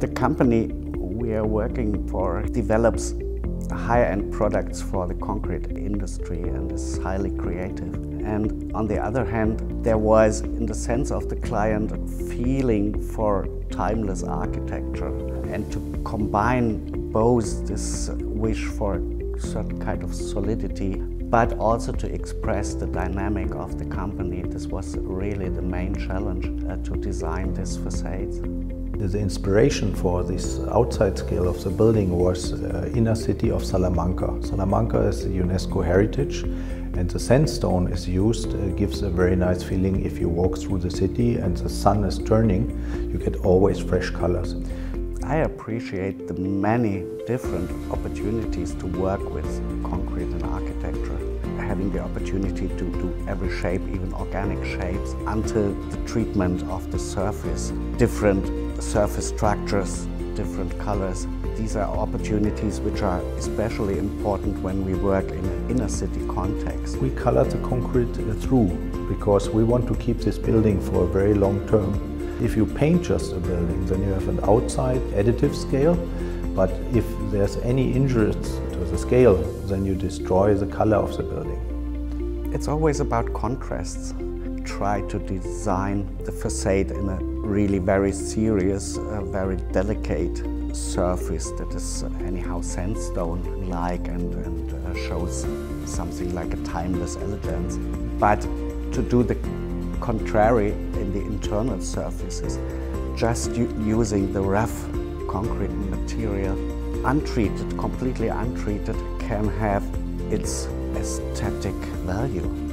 The company we are working for develops higher-end products for the concrete industry and is highly creative. And on the other hand, there was, in the sense of the client, feeling for timeless architecture, and to combine both this wish for a certain kind of solidity, but also to express the dynamic of the company. This was really the main challenge to design these facades. The inspiration for this outside scale of the building was the inner city of Salamanca. Salamanca is a UNESCO heritage, and the sandstone is used. It gives a very nice feeling if you walk through the city and the sun is turning, you get always fresh colors. I appreciate the many different opportunities to work with concrete and architecture. Having the opportunity to do every shape, even organic shapes, until the treatment of the surface, different surface structures, different colors. These are opportunities which are especially important when we work in an inner city context. We color the concrete through because we want to keep this building for a very long term. If you paint just a building, then you have an outside additive scale, but if there's any injuries to the scale, then you destroy the color of the building. It's always about contrasts. Try to design the facade in a really very serious, very delicate surface that is anyhow sandstone-like and shows something like a timeless elegance. But to do the contrary in the internal surfaces, just using the rough concrete material, untreated, completely untreated, can have its aesthetic value.